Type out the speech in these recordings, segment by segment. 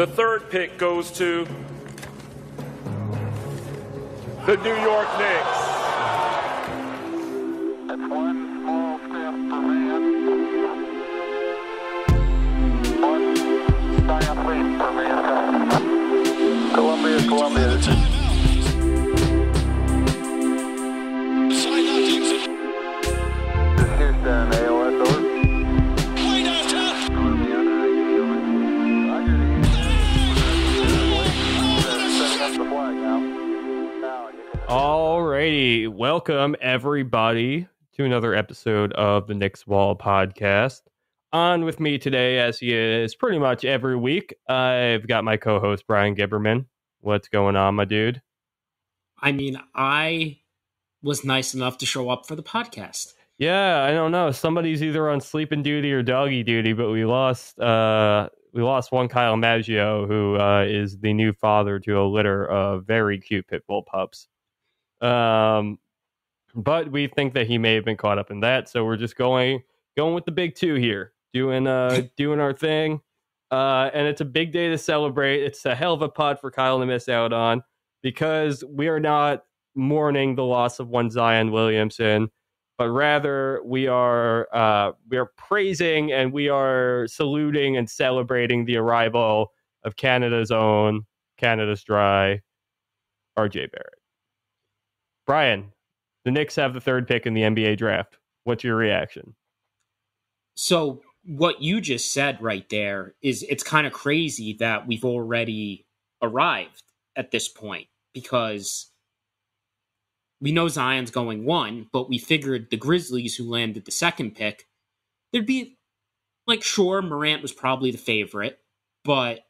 The third pick goes to the New York Knicks. That's one small step for man, one giant leap for mankind. Columbia. Alrighty, welcome everybody to another episode of the Knicks Wall Podcast. On with me today, as he is pretty much every week, I've got my co-host Brian Gibberman. What's going on, my dude? I mean, I was nice enough to show up for the podcast. Yeah, I don't know. Somebody's either on sleeping duty or doggy duty, but we lost one Kyle Maggio, who is the new father to a litter of very cute pit bull pups. But we think that he may have been caught up in that, so we're just going with the big two here, doing our thing. And it's a big day to celebrate. It's a hell of a putt for Kyle to miss out on, because we are not mourning the loss of one Zion Williamson, but rather we are praising and we are saluting and celebrating the arrival of Canada's dry, RJ Barrett. Brian, the Knicks have the third pick in the NBA draft. What's your reaction? So what you just said right there is, it's kind of crazy that we've already arrived at this point, because we know Zion's going one, but we figured the Grizzlies, who landed the second pick, there'd be, like, sure, Morant was probably the favorite, but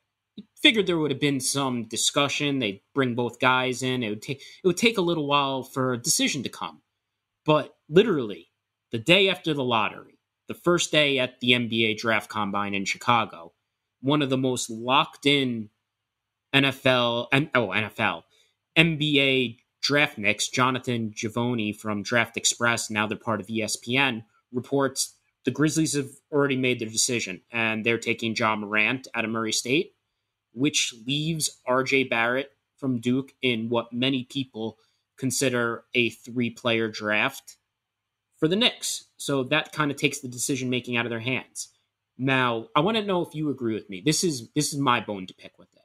figured there would have been some discussion. They'd bring both guys in. It would take a little while for a decision to come. But literally, the day after the lottery, the first day at the NBA draft combine in Chicago, one of the most locked-in NBA draft Knicks, Jonathan Givony from Draft Express, now they're part of ESPN, reports the Grizzlies have already made their decision, and they're taking Ja Morant out of Murray State, which leaves RJ Barrett from Duke in what many people consider a three-player draft for the Knicks. So that kind of takes the decision-making out of their hands. Now, I want to know if you agree with me. This is my bone to pick with it.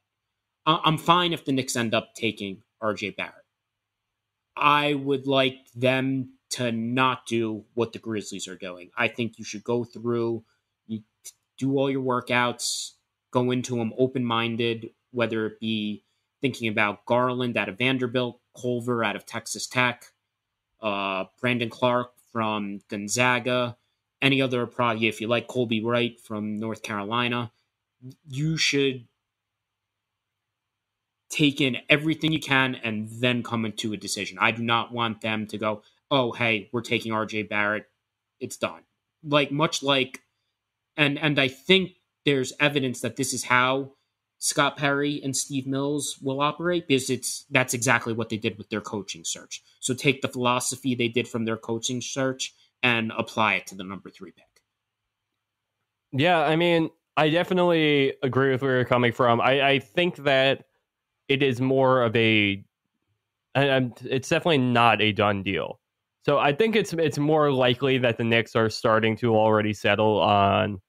I'm fine if the Knicks end up taking RJ Barrett. I would like them to not do what the Grizzlies are doing. I think you should go through, you do all your workouts, go into them open-minded, whether it be thinking about Garland out of Vanderbilt, Culver out of Texas Tech, Brandon Clarke from Gonzaga, any other probably, if you like Colby Wright from North Carolina. You should take in everything you can and then come into a decision. I do not want them to go, oh, hey, we're taking RJ Barrett, it's done. Like, much like, and I think there's evidence that this is how Scott Perry and Steve Mills will operate, because that's exactly what they did with their coaching search. So take the philosophy they did from their coaching search and apply it to the number 3 pick. Yeah, I mean, I definitely agree with where you're coming from. I think that it is more of a, it's definitely not a done deal. So I think it's more likely that the Knicks are starting to already settle on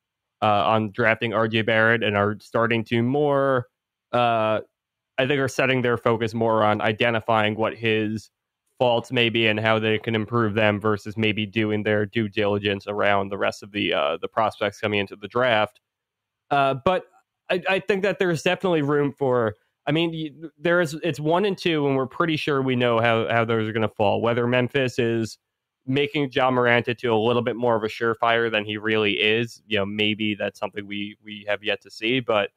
drafting RJ Barrett, and are starting to more, I think, are setting their focus more on identifying what his faults may be and how they can improve them, versus maybe doing their due diligence around the rest of the prospects coming into the draft. But I think that there's definitely room for, I mean, there is, it's 1 and 2, and we're pretty sure we know how those are going to fall. Whether Memphis is making Ja Morant into a little bit more of a surefire than he really is, you know, maybe that's something we have yet to see. But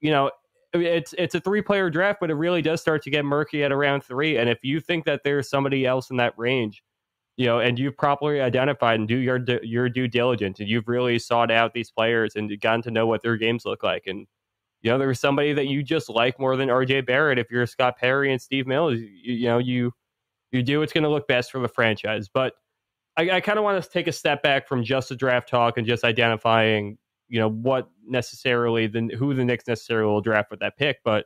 you know, it's a 3-player draft, but it really does start to get murky at around 3. And if you think that there's somebody else in that range, you know, and you've properly identified and do your due diligence, and you've really sought out these players and gotten to know what their games look like, and you know, there's somebody that you just like more than RJ Barrett, if you're Scott Perry and Steve Mills, you do what's going to look best for the franchise. But I kind of want to take a step back from just the draft talk and just identifying, you know, what necessarily who the Knicks necessarily will draft with that pick, but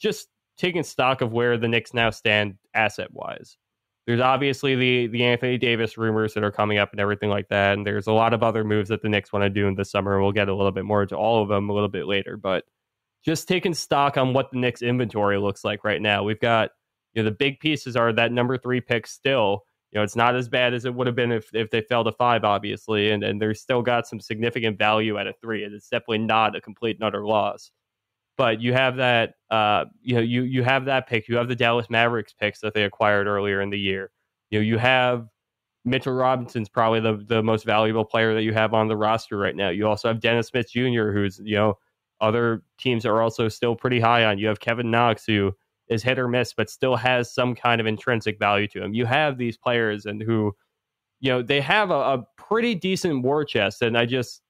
just taking stock of where the Knicks now stand asset wise. There's obviously the Anthony Davis rumors that are coming up and everything like that. And there's a lot of other moves that the Knicks want to do in the summer. We'll get a little bit more into all of them a little bit later, but just taking stock on what the Knicks inventory looks like right now. We've got, you know, the big pieces are that number 3 pick still. You know, it's not as bad as it would have been if they fell to 5, obviously. And they're still got some significant value at a 3. And it's definitely not a complete and utter loss. But you have that, you have that pick. You have the Dallas Mavericks picks that they acquired earlier in the year. You know, you have Mitchell Robinson's probably the most valuable player that you have on the roster right now. You also have Dennis Smith Jr., who's, you know, other teams are also still pretty high on. You have Kevin Knox, who is hit or miss, but still has some kind of intrinsic value to him. You have these players and who, you know, they have a pretty decent war chest. And I just,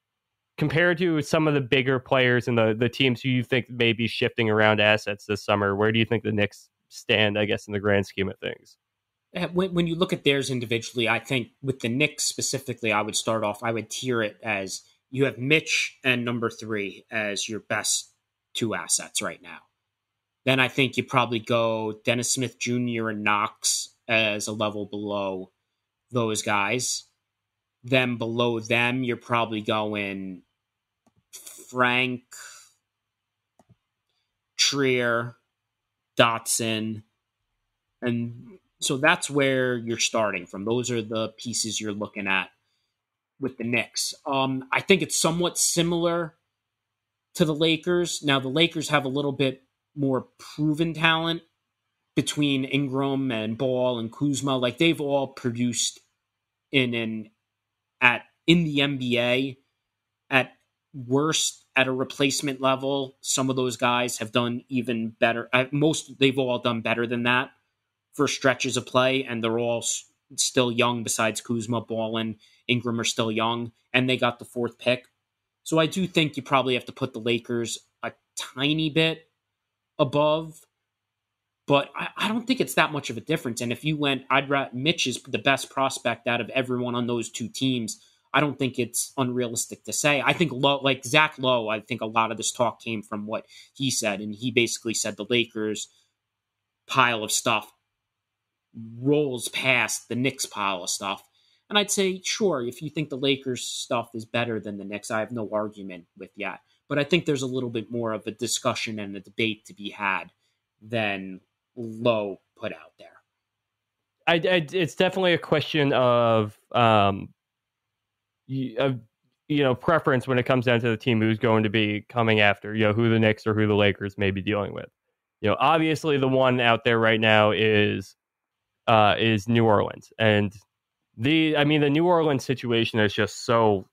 compared to some of the bigger players and the teams who you think may be shifting around assets this summer, where do you think the Knicks stand, I guess, in the grand scheme of things? When you look at theirs individually, I think with the Knicks specifically, I would tier it as you have Mitch and number 3 as your best 2 assets right now. Then I think you probably go Dennis Smith Jr. and Knox as a level below those guys. Then below them, you're probably going Frank, Trier, Dotson. And so that's where you're starting from. Those are the pieces you're looking at with the Knicks. I think it's somewhat similar to the Lakers. Now, the Lakers have a little bit more proven talent between Ingram and Ball and Kuzma. Like, they've all produced in the NBA at worst at a replacement level. Some of those guys have done even better. They've all done better than that for stretches of play. And they're all still young besides Kuzma. Ball and Ingram are still young, and they got the 4th pick. So I do think you probably have to put the Lakers a tiny bit above, but I don't think it's that much of a difference. And if you went, Mitch is the best prospect out of everyone on those 2 teams. I don't think it's unrealistic to say. I think Zach Lowe, I think a lot of this talk came from what he said, and he basically said the Lakers pile of stuff rolls past the Knicks pile of stuff. And I'd say, sure, if you think the Lakers stuff is better than the Knicks, I have no argument with that. But I think there's a little bit more of a discussion and a debate to be had than Lowe put out there. It's definitely a question of preference when it comes down to the team who's going to be coming after, you know, who the Knicks or who the Lakers may be dealing with. You know, obviously the one out there right now is New Orleans, and the New Orleans situation is just so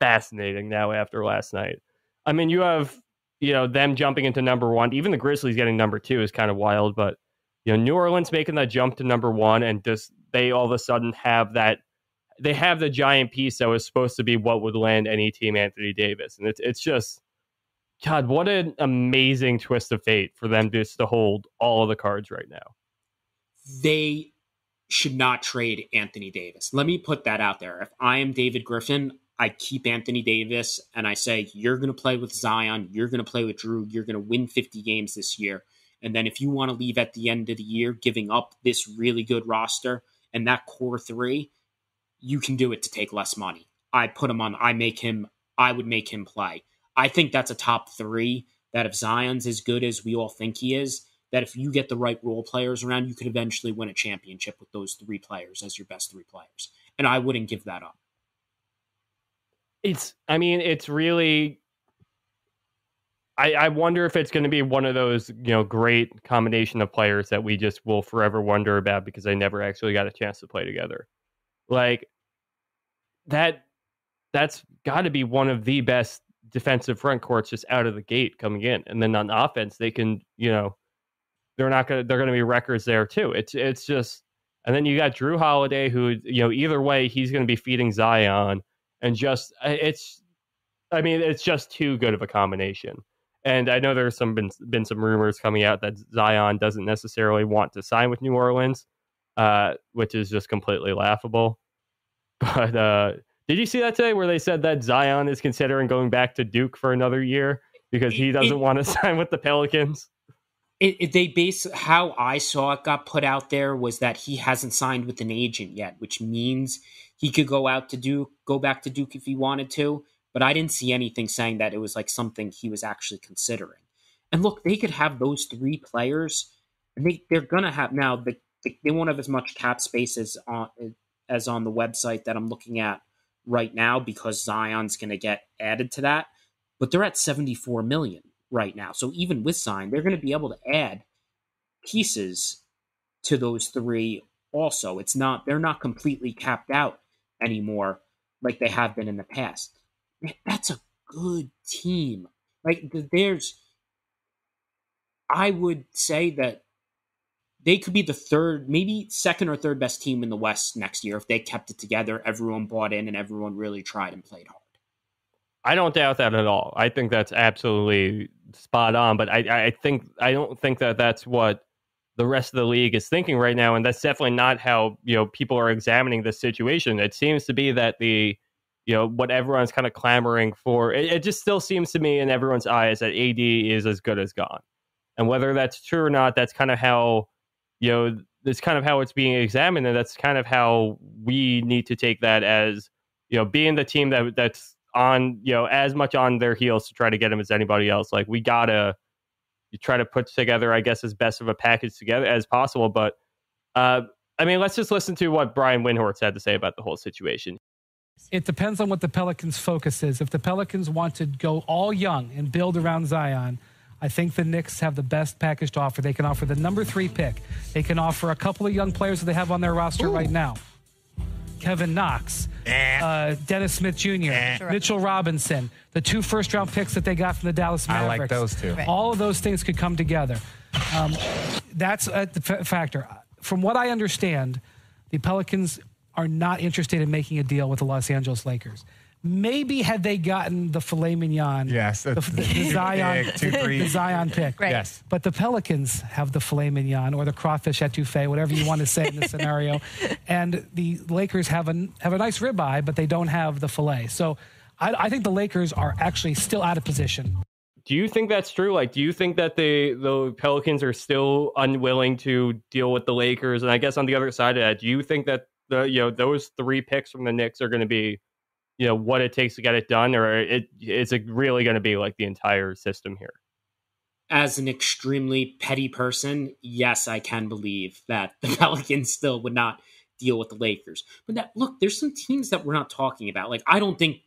fascinating now after last night. I mean, you have, you know, them jumping into number 1, even the Grizzlies getting number 2 is kind of wild, but, you know, New Orleans making that jump to number 1, and just they all of a sudden have the giant piece that was supposed to be what would land any team Anthony Davis. And it's just, God, what an amazing twist of fate for them just to hold all of the cards right now. They should not trade Anthony Davis. Let me put that out there. If I am David Griffin, I keep Anthony Davis and I say, you're going to play with Zion, you're going to play with Jrue, you're going to win 50 games this year. And then if you want to leave at the end of the year, giving up this really good roster and that core 3, you can do it to take less money. I would make him play. I think that's a top 3 that if Zion's as good as we all think he is, that if you get the right role players around, you could eventually win a championship with those 3 players as your best 3 players. And I wouldn't give that up. It's really, I wonder if it's going to be one of those, you know, great combination of players that we just will forever wonder about because they never actually got a chance to play together. Like, that's got to be one of the best defensive front courts just out of the gate coming in. And then on offense, they can, you know, they're going to be records there too. It's just, and then you got Jrue Holiday, who, you know, either way, he's going to be feeding Zion. And just, it's just too good of a combination. And I know there's been some rumors coming out that Zion doesn't necessarily want to sign with New Orleans, which is just completely laughable. But Did you see that today where they said that Zion is considering going back to Duke for another year because he doesn't want to sign with the Pelicans? How I saw it got put out there was that he hasn't signed with an agent yet, which means he could go out to Duke, go back to Duke if he wanted to. But I didn't see anything saying that it was like something he was actually considering. And look, they could have those three players. And they're going to have now, they won't have as much cap space as on the website that I'm looking at right now because Zion's going to get added to that. But they're at $74 million right now. So even with Zion, they're going to be able to add pieces to those three also. They're not completely capped out anymore like they have been in the past. That's a good team. Like I would say that they could be the third, maybe second or third best team in the West next year if they kept it together, everyone bought in, and everyone really tried and played hard. I don't doubt that at all. I think that's absolutely spot on, but I don't think that that's what the rest of the league is thinking right now, and that's definitely not how people are examining this situation. It seems to be that what everyone's kind of clamoring for, it just still seems to me in everyone's eyes that AD is as good as gone. And whether that's true or not, that's kind of how that's kind of how it's being examined, and that's kind of how we need to take that as being the team that's on as much on their heels to try to get him as anybody else. Like we gotta try to put together, I guess, as best of a package together as possible. But let's just listen to what Brian Windhorst had to say about the whole situation. It depends on what the Pelicans' focus is. If the Pelicans want to go all young and build around Zion, I think the Knicks have the best package to offer. They can offer the number 3 pick. They can offer a couple of young players that they have on their roster right now. Kevin Knox, Dennis Smith Jr., Mitchell Robinson, the 2 first-round picks that they got from the Dallas Mavericks. I like those 2. All of those things could come together. That's a factor. From what I understand, the Pelicans are not interested in making a deal with the Los Angeles Lakers. Maybe had they gotten the filet mignon, the Zion pick. Right. Yes. But the Pelicans have the filet mignon or the crawfish etouffee, whatever you want to say in this scenario. And the Lakers have a nice ribeye, but they don't have the filet. So I think the Lakers are actually still out of position. Do you think that's true? Like, do you think that the Pelicans are still unwilling to deal with the Lakers? And I guess on the other side of that, do you think that those 3 picks from the Knicks are going to be what it takes to get it done, or is it really going to be like the entire system here? As an extremely petty person, yes, I can believe that the Pelicans still would not deal with the Lakers. But there's some teams that we're not talking about. Like, I don't think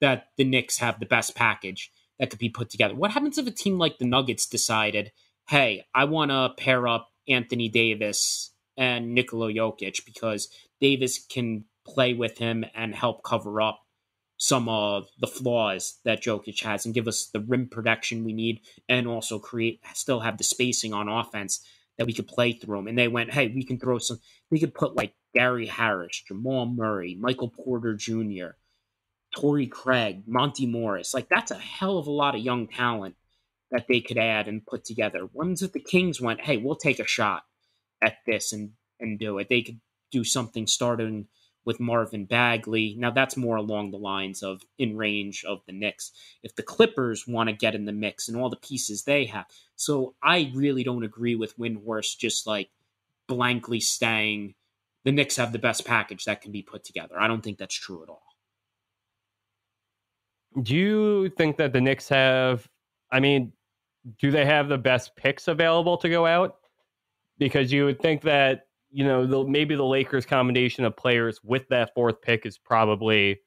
that the Knicks have the best package that could be put together. What happens if a team like the Nuggets decided, hey, I want to pair up Anthony Davis and Nikola Jokic because Davis can play with him and help cover up some of the flaws that Jokic has and give us the rim protection we need and also still have the spacing on offense that we could play through them. And they went, hey, we could put like Gary Harris, Jamal Murray, Michael Porter Jr., Torrey Craig, Monty Morris. Like that's a hell of a lot of young talent that they could add and put together. Ones that the Kings went, hey, we'll take a shot at this and do it. They could do something starting with Marvin Bagley. Now that's more along the lines of in range of the Knicks. If the Clippers want to get in the mix and all the pieces they have. So I really don't agree with Windhorst just like blankly saying the Knicks have the best package that can be put together. I don't think that's true at all. Do you think that the Knicks do they have the best picks available to go out? Because you would think that maybe the Lakers' combination of players with that 4th pick is probably,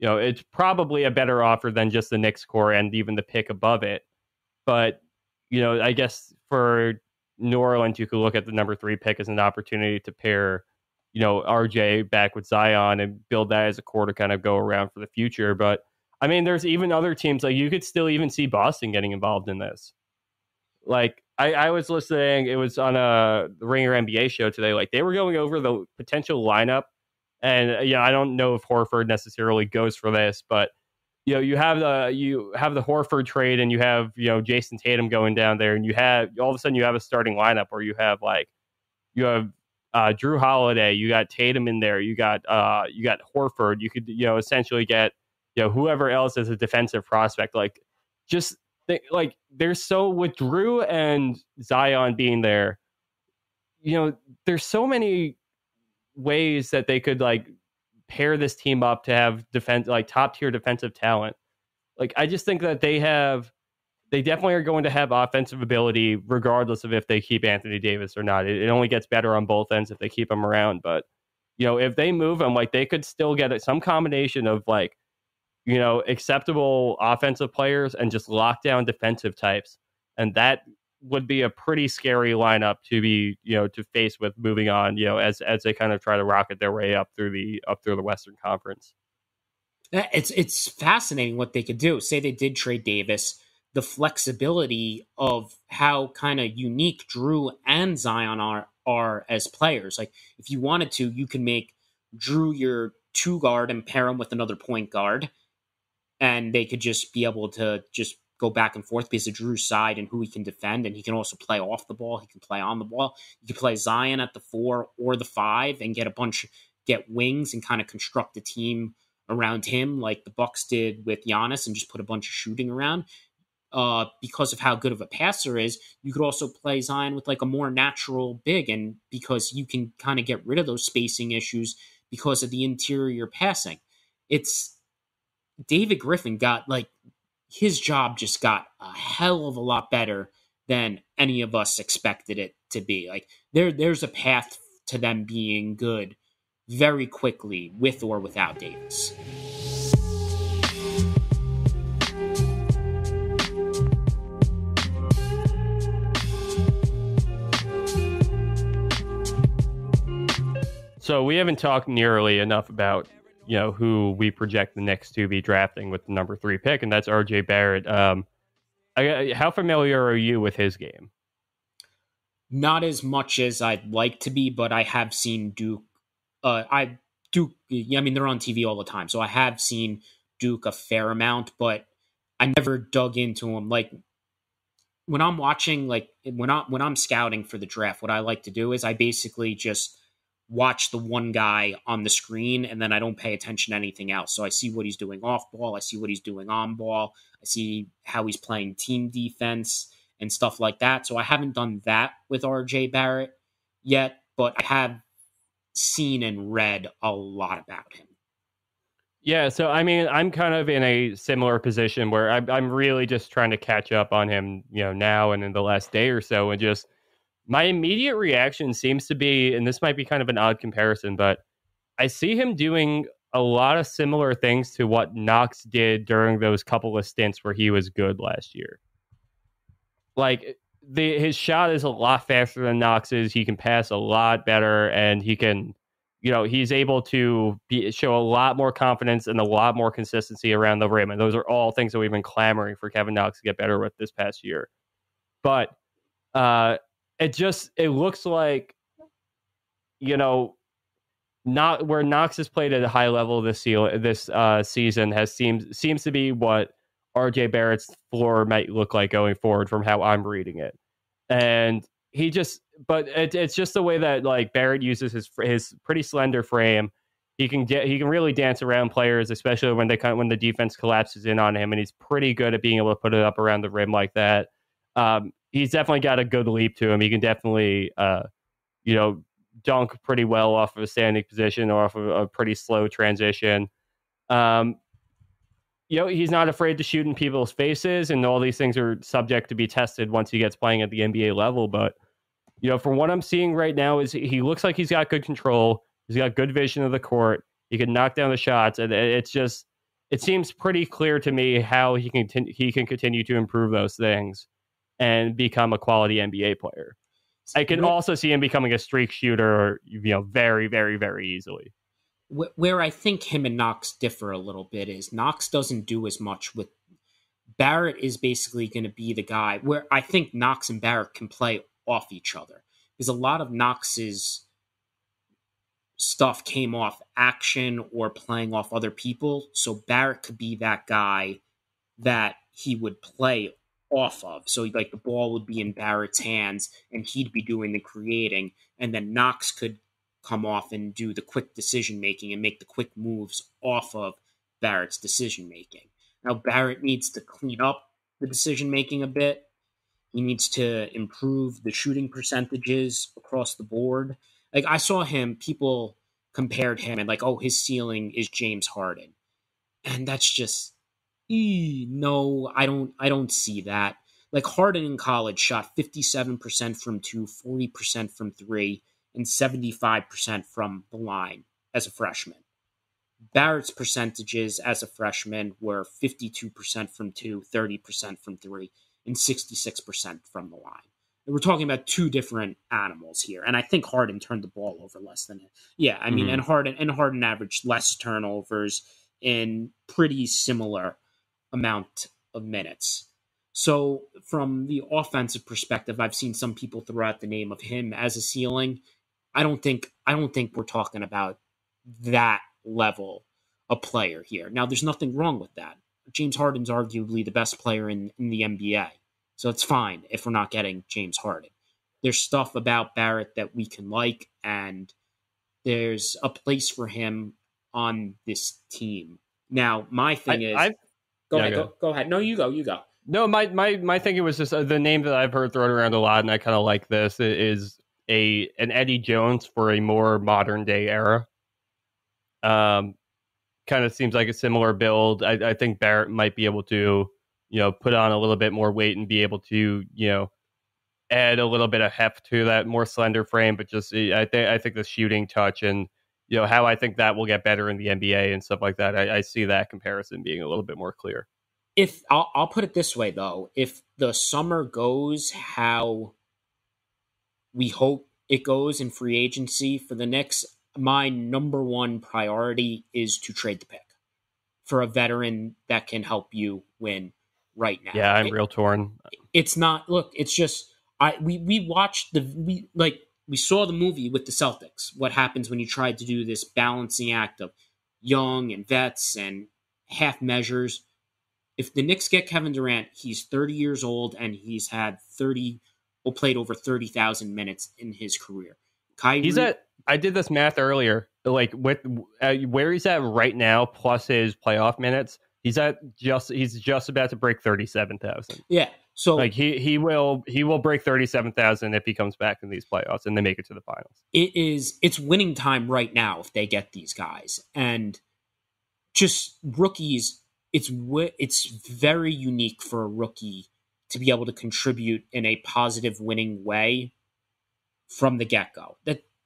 it's probably a better offer than just the Knicks core and even the pick above it. But, I guess for New Orleans, you could look at the number 3 pick as an opportunity to pair, RJ back with Zion and build that as a core to kind of go around for the future. But, there's even other teams, like you could still even see Boston getting involved in this. Like, I was listening, it was on the Ringer NBA show today, like they were going over the potential lineup. And I don't know if Horford necessarily goes for this, but you have the Horford trade and you have, Jason Tatum going down there and you have all of a sudden you have a starting lineup where you have Jrue Holiday, you got Tatum in there, you got Horford. You could, essentially get, whoever else is a defensive prospect. With Jrue and Zion being there, there's so many ways that they could pair this team up to have defense, top tier defensive talent. I just think that they definitely are going to have offensive ability regardless of if they keep Anthony Davis or not. It only gets better on both ends if they keep him around. But, if they move him, they could still get some combination of acceptable offensive players and just lockdown defensive types. And that would be a pretty scary lineup to be, to face with moving on, as they kind of try to rocket their way up through the Western Conference. It's fascinating what they could do. Say they did trade Davis, the flexibility of how kind of unique Jrue and Zion are as players. If you wanted to, you can make Jrue your two guard and pair him with another point guard, and they could just be able to just go back and forth because of Drue's side and who he can defend, and he can also play off the ball, he can play on the ball. You can play Zion at the 4 or the 5 and get wings and kind of construct a team around him like the Bucks did with Giannis and just put a bunch of shooting around. Because of how good of a passer is, you could also play Zion with a more natural big, and because you can kind of get rid of those spacing issues because of the interior passing. It's David Griffin got his job just got a hell of a lot better than any of us expected it to be. There's a path to them being good very quickly with or without Davis. So we haven't talked nearly enough about, who we project the Knicks to be drafting with the number 3 pick, and that's RJ Barrett. How familiar are you with his game? Not as much as I'd like to be, but I have seen Duke. They're on TV all the time, so I have seen Duke a fair amount, but I never dug into him. When I'm watching, when I'm scouting for the draft, what I like to do is I basically just watch the one guy on the screen, and then I don't pay attention to anything else. So I see what he's doing off ball, I see what he's doing on ball, I see how he's playing team defense and stuff like that. So I haven't done that with RJ Barrett yet, but I have seen and read a lot about him. Yeah, so I'm kind of in a similar position where I'm really just trying to catch up on him, now and in the last day or so, and just my immediate reaction seems to be, and this might be kind of an odd comparison, but I see him doing a lot of similar things to what Knox did during those couple of stints where he was good last year. His shot is a lot faster than Knox's. He can pass a lot better, and he can, he's able to show a lot more confidence and a lot more consistency around the rim. And those are all things that we've been clamoring for Kevin Knox to get better with this past year. But it looks like, not where Knox has played at a high level this season seems to be what RJ Barrett's floor might look like going forward from how I'm reading it. And it's just the way that Barrett uses his pretty slender frame. He can really dance around players, especially when the defense collapses in on him. And he's pretty good at being able to put it up around the rim like that. He's definitely got a good leap to him. He can definitely, dunk pretty well off of a standing position or off of a pretty slow transition. He's not afraid to shoot in people's faces, and all these things are subject to be tested once he gets playing at the NBA level. But, from what I'm seeing right now is he looks like he's got good control. He's got good vision of the court. He can knock down the shots. And it seems pretty clear to me how he can continue to improve those things and become a quality NBA player. I can also see him becoming a streak shooter, very, very, very easily. Where I think him and Knox differ a little bit is Knox doesn't do as much with Barrett is basically going to be the guy where I think Knox and Barrett can play off each other, because a lot of Knox's stuff came off action or playing off other people. So Barrett could be that guy that he would play off of. So the ball would be in Barrett's hands and he'd be doing the creating, and then Knox could come off and do the quick decision-making and make the quick moves off of Barrett's decision-making. Now, Barrett needs to clean up the decision-making a bit. He needs to improve the shooting percentages across the board. Like, I saw him, people compared him and like, oh, his ceiling is James Harden. And that's just, no, I don't see that. Like, Harden in college shot 57% from 2, 40% from 3, and 75% from the line as a freshman. Barrett's percentages as a freshman were 52% from 2, 30% from 3, and 66% from the line. And we're talking about two different animals here. And I think Harden turned the ball over less than it. Yeah, I mean, and Harden averaged less turnovers in pretty similar amount of minutes. So from the offensive perspective, I've seen some people throw out the name of him as a ceiling. I don't think we're talking about that level of player here. Now, there's nothing wrong with that. James Harden's arguably the best player in the NBA. So it's fine if we're not getting James Harden. There's stuff about Barrett that we can like, and there's a place for him on this team. Now, my thing Go ahead. No, you go. No, my thinking was just the name that I've heard thrown around a lot, and I kind of like this, is an Eddie Jones for a more modern day era. Kind of seems like a similar build. I think Barrett might be able to, put on a little bit more weight and be able to, add a little bit of heft to that more slender frame. But just I think the shooting touch and how I think that will get better in the NBA and stuff like that. I see that comparison being a little bit more clear. If I'll put it this way, though, if the summer goes how we hope it goes in free agency for the Knicks, my number one priority is to trade the pick for a veteran that can help you win right now. Yeah, I'm real torn. It's not, look, it's just, we saw the movie with the Celtics, what happens when you try to do this balancing act of young and vets and half measures. If the Knicks get Kevin Durant, he's 30 years old and he's had played over 30,000 minutes in his career. Kyrie, I did this math earlier, like with where he's at right now plus his playoff minutes, he's just about to break 37,000. Yeah. So like he will break 37,000 if he comes back in these playoffs and they make it to the finals. It's winning time right now if they get these guys. And just rookies, it's very unique for a rookie to be able to contribute in a positive winning way from the get-go.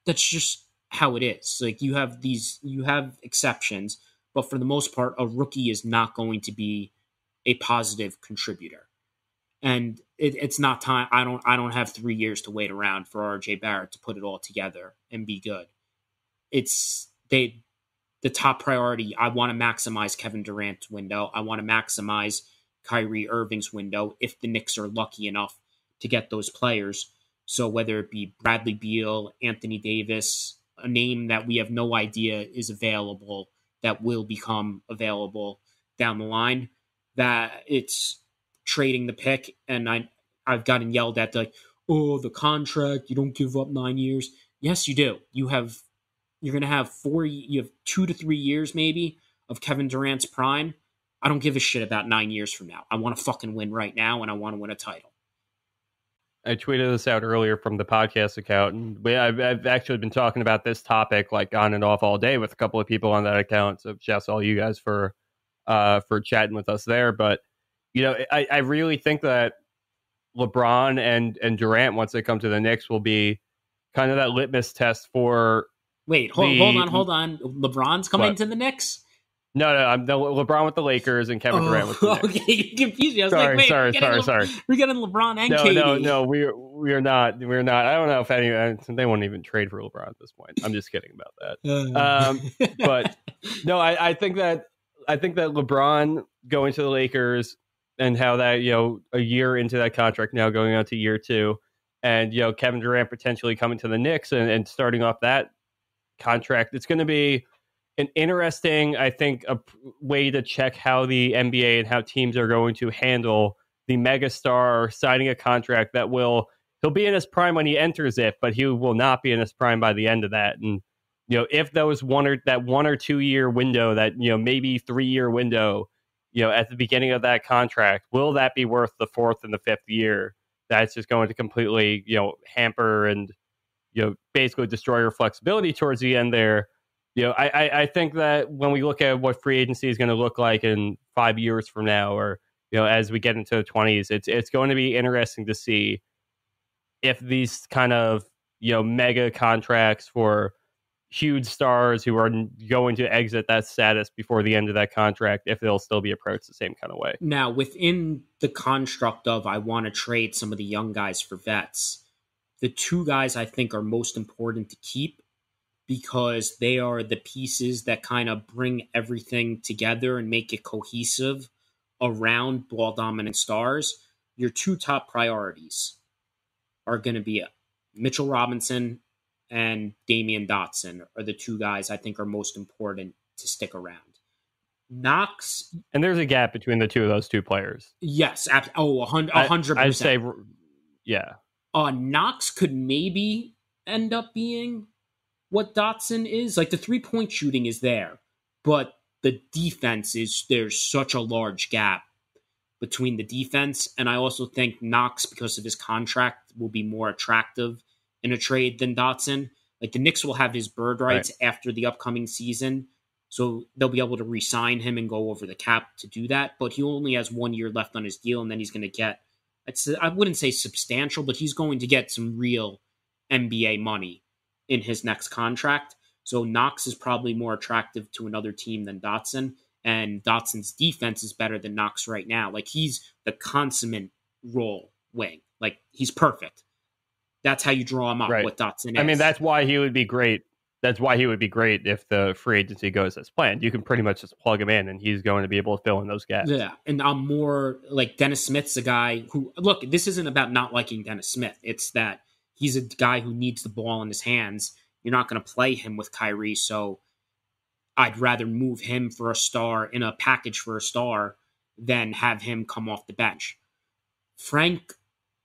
That's just how it is. Like you have exceptions, but for the most part, a rookie is not going to be a positive contributor. And it's not time. I don't have 3 years to wait around for RJ Barrett to put it all together and be good. The top priority. I want to maximize Kevin Durant's window. I want to maximize Kyrie Irving's window if the Knicks are lucky enough to get those players. So whether it be Bradley Beal, Anthony Davis, a name that we have no idea is available, that will become available down the line, that it's trading the pick. And I've gotten yelled at, like, oh, the contract, you don't give up 9 years. Yes, you do. You're going to have 2 to 3 years maybe of Kevin Durant's prime. I don't give a shit about 9 years from now. I want to fucking win right now, and I want to win a title. I tweeted this out earlier from the podcast account, and I've actually been talking about this topic like on and off all day with a couple of people on that account. So shouts to all you guys for chatting with us there. But I really think that LeBron and Durant, once they come to the Knicks, will be kind of that litmus test for. Wait, hold on. LeBron's coming to the Knicks. No, I'm LeBron with the Lakers and Kevin Durant with the Knicks. Okay, you confused me. I was sorry. We're getting LeBron and KD. No, we're not. I don't know if they won't even trade for LeBron at this point. I'm just kidding about that. But no, I think that LeBron going to the Lakers and how that a year into that contract now going on to year two, and Kevin Durant potentially coming to the Knicks and starting off that contract, it's going to be an interesting, I think, a way to check how the NBA and how teams are going to handle the megastar signing a contract that he'll be in his prime when he enters it, but he will not be in his prime by the end of that. And you know, if those one or two year window, that, you know, maybe 3 year window, you know, at the beginning of that contract, will that be worth the fourth and the fifth year? That's just going to completely, you know, hamper and, you know, basically destroy your flexibility towards the end there. You know, I think that when we look at what free agency is going to look like in 5 years from now, or, you know, as we get into the 20s, it's going to be interesting to see if these kind of, you know, mega contracts for huge stars who are going to exit that status before the end of that contract, if they'll still be approached the same kind of way. Now, within the construct of I want to trade some of the young guys for vets, the two guys I think are most important to keep, because they are the pieces that kind of bring everything together and make it cohesive around ball-dominant stars. Your two top priorities are going to be Mitchell Robinson and Damian Dotson are the two guys I think are most important to stick around. Knox... And there's a gap between the two of those two players. Yes. 100%. I'd say, yeah. Knox could maybe end up being what Dotson is. Like, the three-point shooting is there, but the defense is, there's such a large gap between the defense. And I also think Knox, because of his contract, will be more attractive in a trade than Dotson. Like, the Knicks will have his bird rights after the upcoming season, so they'll be able to re-sign him and go over the cap to do that. But he only has 1 year left on his deal, and then he's going to get, I wouldn't say substantial, but he's going to get some real NBA money in his next contract. So Knox is probably more attractive to another team than Dotson, and Dotson's defense is better than Knox right now. Like, he's the consummate role wing. Like, he's perfect. That's how you draw him up, right, with Dotson is. I mean, that's why he would be great. That's why he would be great if the free agency goes as planned. You can pretty much just plug him in, and he's going to be able to fill in those gaps. Yeah, and I'm more like, Dennis Smith's a guy who, look, this isn't about not liking Dennis Smith. It's that he's a guy who needs the ball in his hands. You're not going to play him with Kyrie, so I'd rather move him for a star in a package for a star than have him come off the bench. Frank,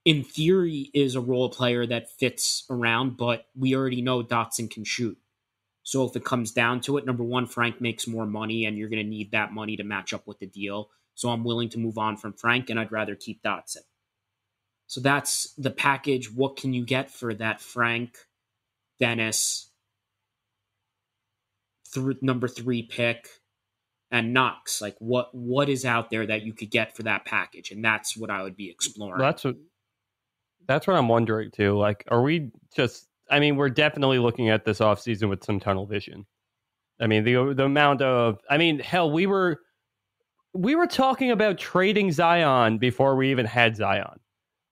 in theory, is a role player that fits around, but we already know Dotson can shoot. So if it comes down to it, number one, Frank makes more money, and you're going to need that money to match up with the deal. So I'm willing to move on from Frank, and I'd rather keep Dotson. So that's the package. What can you get for that Frank, Dennis, number three pick, and Knox? Like, what is out there that you could get for that package? And that's what I would be exploring. Well, that's what I'm wondering too. Like, are we just, I mean, we're definitely looking at this offseason with some tunnel vision. I mean, the amount of, I mean, hell, we were talking about trading Zion before we even had Zion.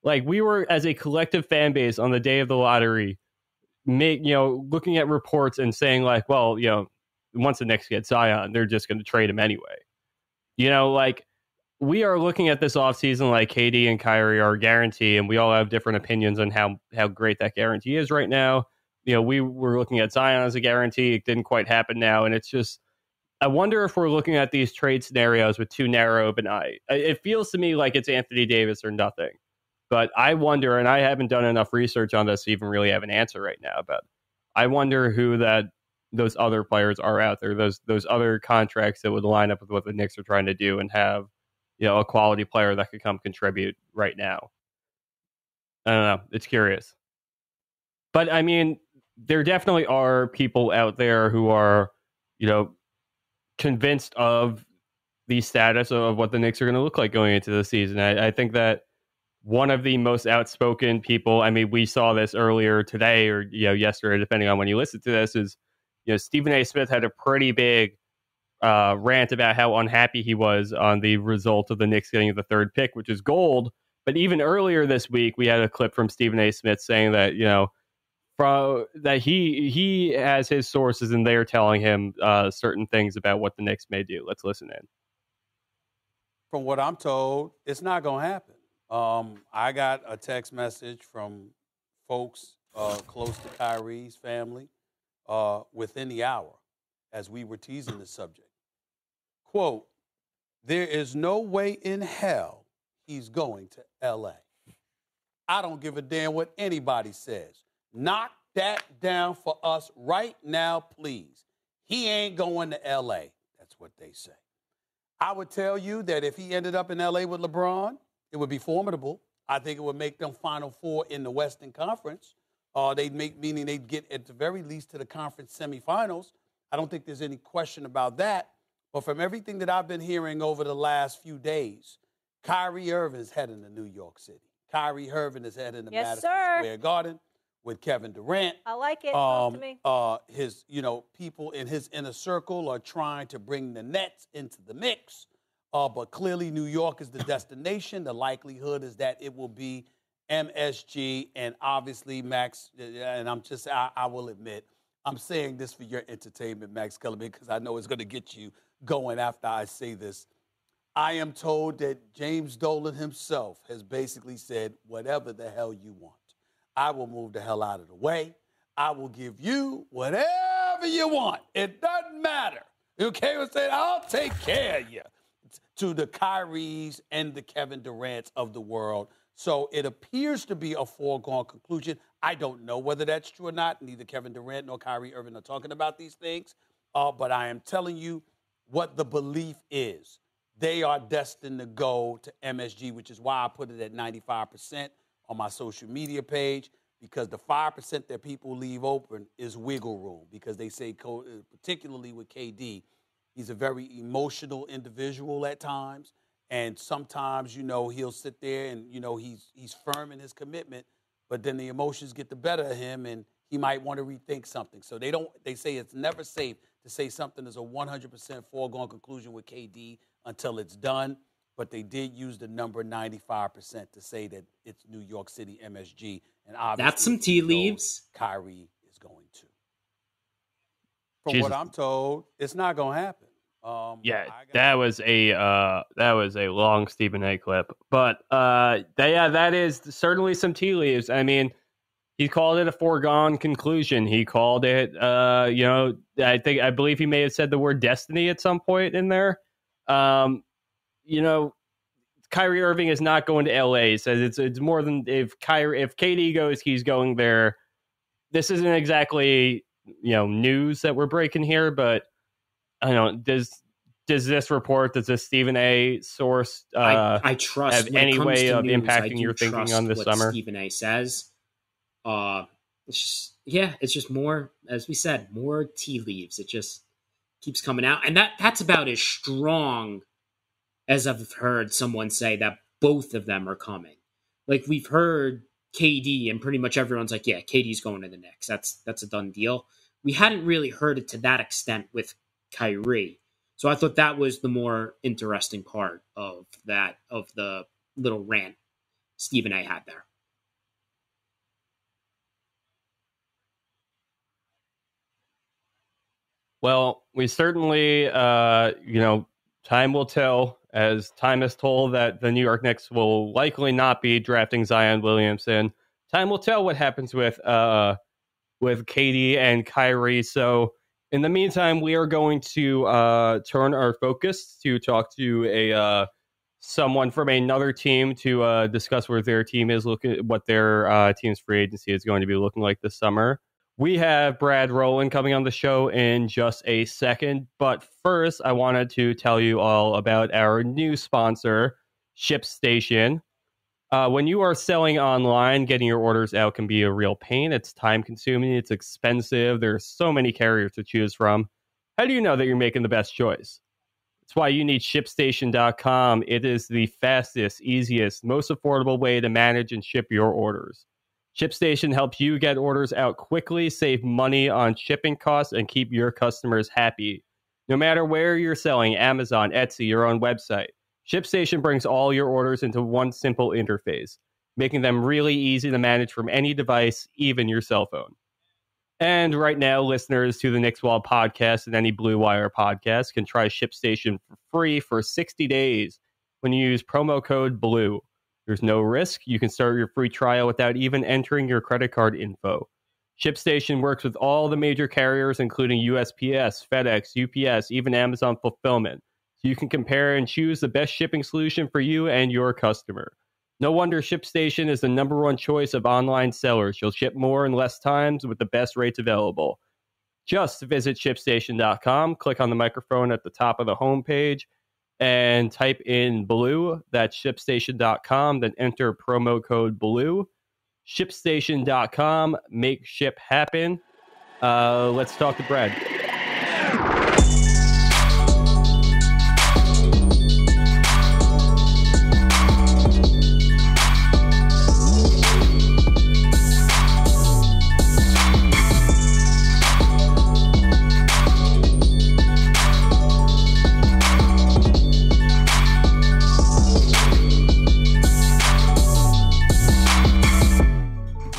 Like, we were, as a collective fan base, on the day of the lottery, looking at reports and saying, like, well, you know, once the Knicks get Zion, they're just going to trade him anyway. You know, like, we are looking at this offseason like KD and Kyrie are a guarantee, and we all have different opinions on how great that guarantee is right now. You know, we were looking at Zion as a guarantee. It didn't quite happen now, and it's just, I wonder if we're looking at these trade scenarios with too narrow of an eye. It feels to me like it's Anthony Davis or nothing. But I wonder, and I haven't done enough research on this to even really have an answer right now, but I wonder who those other players are out there, those other contracts that would line up with what the Knicks are trying to do and have, you know, a quality player that could come contribute right now. I don't know. It's curious. But, I mean, there definitely are people out there who are, you know, convinced of the status of what the Knicks are going to look like going into the season. I think that one of the most outspoken people, I mean, we saw this earlier today or, you know, yesterday, depending on when you listen to this, is, you know, Stephen A. Smith had a pretty big rant about how unhappy he was on the result of the Knicks getting the third pick, which is gold. But even earlier this week, we had a clip from Stephen A. Smith saying that, you know, that he has his sources and they're telling him certain things about what the Knicks may do. Let's listen in. From what I'm told, it's not going to happen. I got a text message from folks close to Kyrie's family within the hour as we were teasing the subject. Quote, "There is no way in hell he's going to L.A. I don't give a damn what anybody says. Knock that down for us right now, please. He ain't going to L.A. That's what they say. I would tell you that if he ended up in L.A. with LeBron, it would be formidable. I think it would make them Final Four in the Western Conference. Meaning they'd get at the very least to the conference semifinals. I don't think there's any question about that. But from everything that I've been hearing over the last few days, Kyrie Irving's heading to New York City. Kyrie Irving is heading to Madison Square Garden with Kevin Durant. I like it. Talk to me. People in his inner circle are trying to bring the Nets into the mix. But clearly New York is the destination. The likelihood is that it will be MSG and obviously Max. And I will admit, I'm saying this for your entertainment, Max Kellerman, because I know it's going to get you going after I say this. I am told that James Dolan himself has basically said, whatever the hell you want, I will move the hell out of the way. I will give you whatever you want. It doesn't matter. Okay, we'll say, I'll take care of you. To the Kyries and the Kevin Durants of the world. So it appears to be a foregone conclusion. I don't know whether that's true or not. Neither Kevin Durant nor Kyrie Irving are talking about these things. But I am telling you what the belief is. They are destined to go to MSG, which is why I put it at 95% on my social media page, because the 5% that people leave open is wiggle room, because they say, particularly with KD, he's a very emotional individual at times, and sometimes, he'll sit there and, he's firm in his commitment, but then the emotions get the better of him, and he might want to rethink something. So they say it's never safe to say something is a 100% foregone conclusion with KD until it's done, but they did use the number 95% to say that it's New York City MSG, and obviously that's some tea leaves. Kyrie is going to. From Jesus. What I'm told, it's not going to happen. That was a long Stephen A. clip, but that is certainly some tea leaves. I mean, he called it a foregone conclusion. He called it, I believe he may have said the word destiny at some point in there. Kyrie Irving is not going to LA. He says it's more than if KD goes, he's going there. This isn't exactly news that we're breaking here, but I don't know, does this Stephen A. source I trust have any way of news, impacting your thinking on this summer? Stephen A. says, it's just more, as we said, more tea leaves. It just keeps coming out, and that's about as strong as I've heard someone say that both of them are coming. Like, we've heard KD, and pretty much everyone's like, yeah, KD's going to the Knicks. That's a done deal. We hadn't really heard it to that extent with Kyrie. So I thought that was the more interesting part of the little rant Stephen A. had there. Well, we certainly, time will tell, as time is told that the New York Knicks will likely not be drafting Zion Williamson. Time will tell what happens with KD and Kyrie. So in the meantime, we are going to turn our focus to talk to someone from another team to discuss where their team is looking, what their team's free agency is going to be looking like this summer. We have Brad Rowland coming on the show in just a second, but first I wanted to tell you all about our new sponsor, ShipStation. When you are selling online, getting your orders out can be a real pain. It's time-consuming, it's expensive, there's so many carriers to choose from. How do you know that you're making the best choice? That's why you need ShipStation.com. It is the fastest, easiest, most affordable way to manage and ship your orders. ShipStation helps you get orders out quickly, save money on shipping costs, and keep your customers happy. No matter where you're selling, Amazon, Etsy, your own website, ShipStation brings all your orders into one simple interface, making them really easy to manage from any device, even your cell phone. And right now, listeners to the Knicks Wall podcast and any Blue Wire podcast can try ShipStation for free for 60 days when you use promo code BLUE. There's no risk. You can start your free trial without even entering your credit card info. ShipStation works with all the major carriers, including USPS, FedEx, UPS, even Amazon Fulfillment. So you can compare and choose the best shipping solution for you and your customer. No wonder ShipStation is the number one choice of online sellers. You'll ship more in less times with the best rates available. Just visit ShipStation.com, click on the microphone at the top of the homepage, and type in Blue. That's ShipStation.com. Then enter promo code Blue. ShipStation.com. Make ship happen. Let's talk to Brad.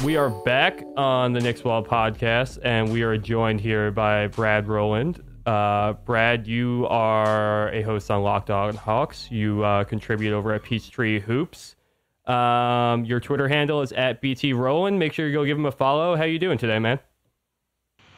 We are back on the Knicks Wall podcast, and we are joined here by Brad Rowland. Brad, you are a host on Locked On Hawks. You contribute over at Peachtree Hoops. Your Twitter handle is at BT Rowland. Make sure you go give him a follow. How you doing today, man?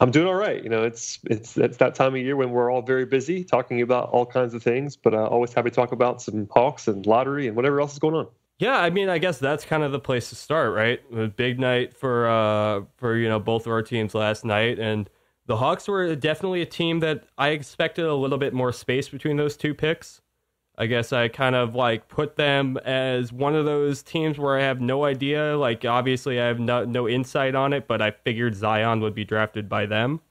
I'm doing all right. You know, it's that time of year when we're all very busy talking about all kinds of things, but always happy to talk about some Hawks and lottery and whatever else is going on. Yeah, I mean, I guess that's kind of the place to start, right? A big night for you know, both of our teams last night, and the Hawks were definitely a team that I expected a little bit more space between those two picks. I guess I kind of like put them as one of those teams where I have no idea. Like, obviously, I have no insight on it, but I figured Zion would be drafted by them.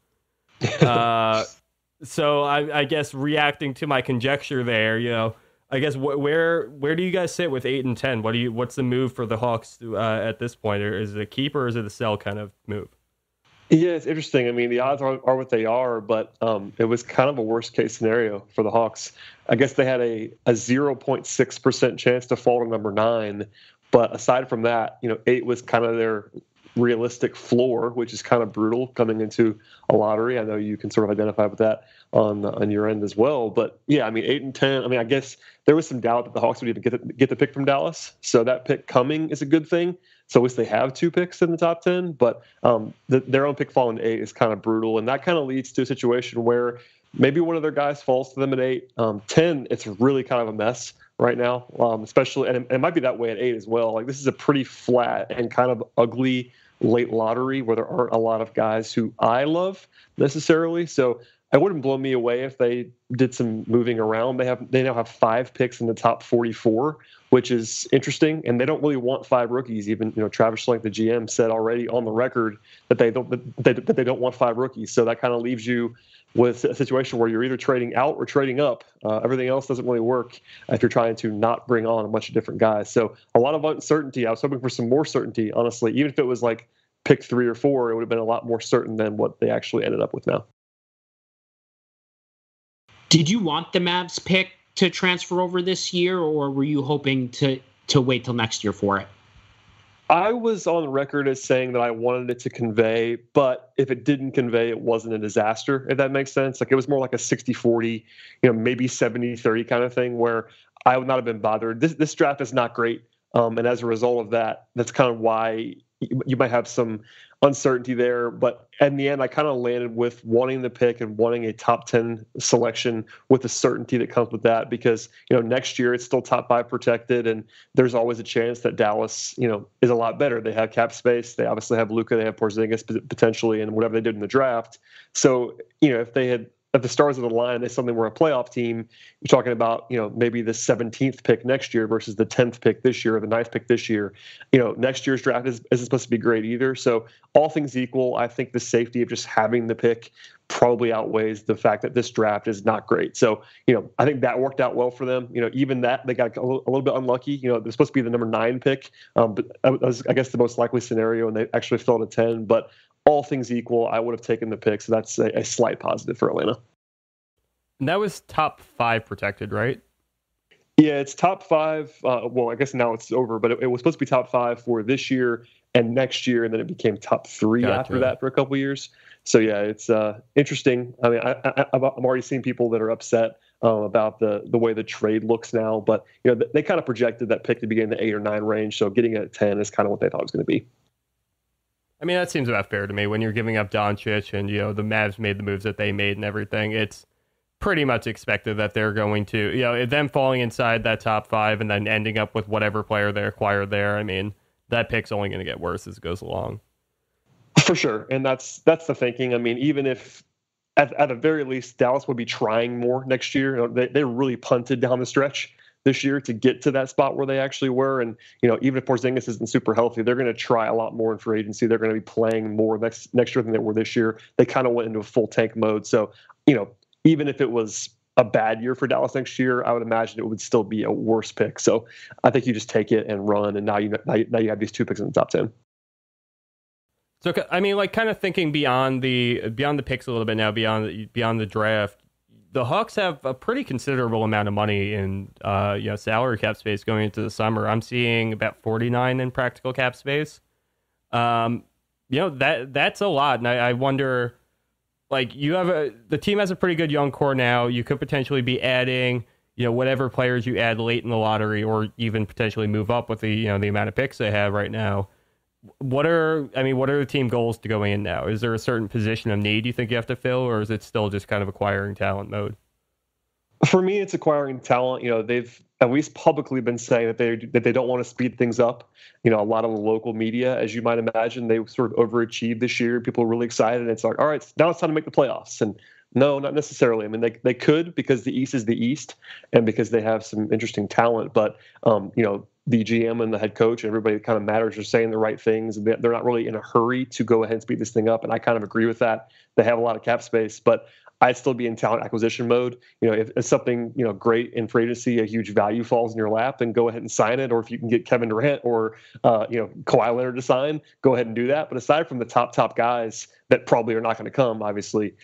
So I guess reacting to my conjecture there, you know. I guess where do you guys sit with 8 and 10? What's the move for the Hawks at this point? Or is it a keep or is it a sell kind of move? Yeah, it's interesting. I mean, the odds are what they are, but it was kind of a worst case scenario for the Hawks. I guess they had a 0.6% chance to fall to number 9, but aside from that, you know, 8 was kind of their realistic floor, which is kind of brutal coming into a lottery. I know you can sort of identify with that on your end as well, but yeah, I mean, 8 and 10. I mean, I guess there was some doubt that the Hawks would even get the pick from Dallas, so that pick coming is a good thing. So at least they have two picks in the top 10, but their own pick falling to 8 is kind of brutal, and that kind of leads to a situation where maybe one of their guys falls to them at 8. 10, it's really kind of a mess right now, especially, and it might be that way at 8 as well. Like, this is a pretty flat and kind of ugly late lottery where there aren't a lot of guys who I love necessarily, so it wouldn't blow me away if they did some moving around. They now have 5 picks in the top 44, which is interesting. And they don't really want 5 rookies. Even, you know, Travis Schlenk, the GM, said already on the record that they don't want 5 rookies. So that kind of leaves you with a situation where you're either trading out or trading up. Everything else doesn't really work if you're trying to not bring on a bunch of different guys. So a lot of uncertainty. I was hoping for some more certainty, honestly. Even if it was like pick 3 or 4, it would have been a lot more certain than what they actually ended up with now. Did you want the Mavs pick to transfer over this year, or were you hoping to wait till next year for it? I was on record as saying that I wanted it to convey, but if it didn't convey, it wasn't a disaster, if that makes sense. Like, it was more like a 60-40, you know, maybe 70-30 kind of thing where I would not have been bothered. This draft is not great, and as a result of that, that's kind of why you might have some uncertainty there, but in the end, I kind of landed with wanting the pick and wanting a top 10 selection with the certainty that comes with that, because, you know, next year it's still top 5 protected, and there's always a chance that Dallas, you know, is a lot better. They have cap space. They obviously have Luka. They have Porzingis potentially, and whatever they did in the draft. So, you know, if the stars of the line, they suddenly were a playoff team, you're talking about, you know, maybe the 17th pick next year versus the 10th pick this year or the 9th pick this year. You know, next year's draft isn't supposed to be great either. So all things equal, I think the safety of just having the pick probably outweighs the fact that this draft is not great. So, you know, I think that worked out well for them. You know, even that, they got a little bit unlucky. You know, they're supposed to be the number 9 pick, but that was, I guess, the most likely scenario, and they actually fell to 10. But all things equal, I would have taken the pick, so that's a slight positive for Atlanta. And that was top 5 protected, right? Yeah, it's top 5. Well, I guess now it's over, but it was supposed to be top 5 for this year and next year, and then it became top 3 after that for a couple years. So yeah, it's interesting. I mean, I'm already seeing people that are upset about the way the trade looks now, but you know, they kind of projected that pick to be in the 8 or 9 range, so getting a 10 is kind of what they thought it was going to be. I mean, that seems about fair to me when you're giving up Doncic and, you know, the Mavs made the moves that they made and everything. It's pretty much expected that they're going to, you know, them falling inside that top five and then ending up with whatever player they acquired there. I mean, that pick's only going to get worse as it goes along. For sure. And that's the thinking. I mean, even if at the very least, Dallas would be trying more next year. You know, they really punted down the stretch this year to get to that spot where they actually were. And, you know, even if Porzingis isn't super healthy, they're going to try a lot more in free agency. They're going to be playing more next year than they were this year. They kind of went into a full tank mode. So, you know, even if it was a bad year for Dallas next year, I would imagine it would still be a worse pick. So I think you just take it and run. And now you have these two picks in the top 10. So, I mean, like, kind of thinking beyond the picks a little bit now, beyond the draft, the Hawks have a pretty considerable amount of money in salary cap space going into the summer. I'm seeing about 49 in practical cap space. That's a lot, and I wonder, like, the team has a pretty good young core now. You could potentially be adding, you know, whatever players you add late in the lottery, or even potentially move up with the amount of picks they have right now. What are the team goals to go in now? Is there a certain position of need you think you have to fill, or is it still just kind of acquiring talent mode? For me, it's acquiring talent. You know, they've at least publicly been saying that they don't want to speed things up. You know, a lot of the local media, as you might imagine, they sort of overachieved this year. People are really excited, and it's like, all right, now it's time to make the playoffs. And no, not necessarily. I mean, they could, because the East is the East, and because they have some interesting talent. But the GM and the head coach, everybody that kind of matters, are saying the right things. They're not really in a hurry to go ahead and speed this thing up. And I kind of agree with that. They have a lot of cap space, but I'd still be in talent acquisition mode. You know, if something, you know, great in free agency, a huge value falls in your lap, then go ahead and sign it. Or if you can get Kevin Durant or, Kawhi Leonard to sign, go ahead and do that. But aside from the top guys that probably are not going to come, obviously,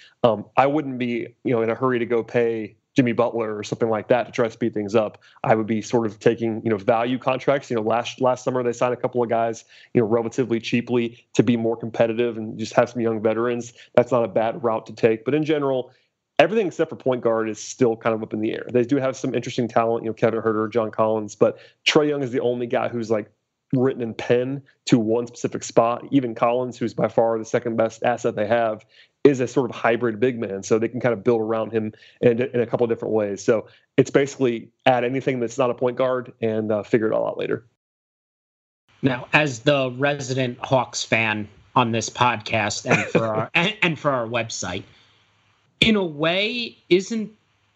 I wouldn't be, you know, in a hurry to go pay Jimmy Butler or something like that to try to speed things up. I would be sort of taking, you know, value contracts. You know, last summer they signed a couple of guys, you know, relatively cheaply to be more competitive and just have some young veterans. That's not a bad route to take. But in general, everything except for point guard is still kind of up in the air. They do have some interesting talent, you know, Kevin Huerter, John Collins, but Trae Young is the only guy who's like written in pen to one specific spot. Even Collins, who's by far the second best asset they have, is a sort of hybrid big man, so they can kind of build around him in a couple of different ways. So it's basically add anything that's not a point guard and figure it all out later. Now, as the resident Hawks fan on this podcast and for our and for our website, in a way, isn't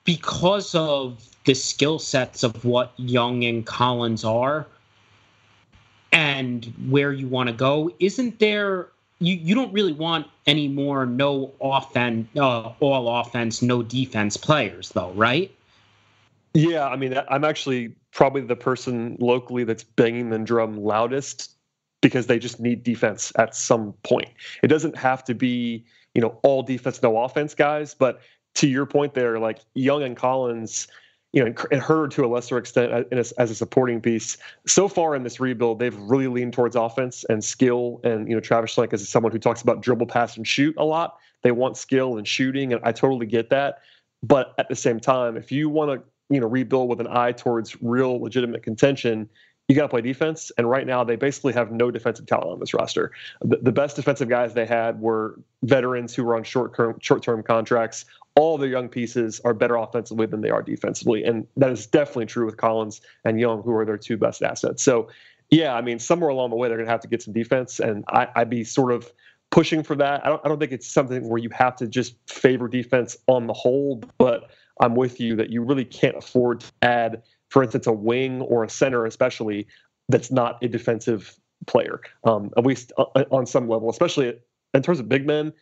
because of the skill sets of what Young and Collins are and where you want to go, isn't there? You don't really want any more all offense, no defense players, though, right? Yeah, I mean, I'm actually probably the person locally that's banging the drum loudest, because they just need defense at some point. It doesn't have to be, you know, all defense, no offense guys. But to your point there, like Young and Collins, you know, and Huerter to a lesser extent as a supporting piece. So far in this rebuild, they've really leaned towards offense and skill. And, you know, Travis Schlenk is someone who talks about dribble, pass, and shoot a lot. They want skill and shooting, and I totally get that. But at the same time, if you want to, you know, rebuild with an eye towards real legitimate contention, you got to play defense. And right now, they basically have no defensive talent on this roster. The best defensive guys they had were veterans who were on short-term contracts. All the young pieces are better offensively than they are defensively. And that is definitely true with Collins and Young, who are their two best assets. So, yeah, I mean, somewhere along the way, they're going to have to get some defense. And I'd be sort of pushing for that. I don't think it's something where you have to just favor defense on the whole, but I'm with you that you really can't afford to add, for instance, a wing or a center, especially, that's not a defensive player, at least on some level, especially in terms of big men.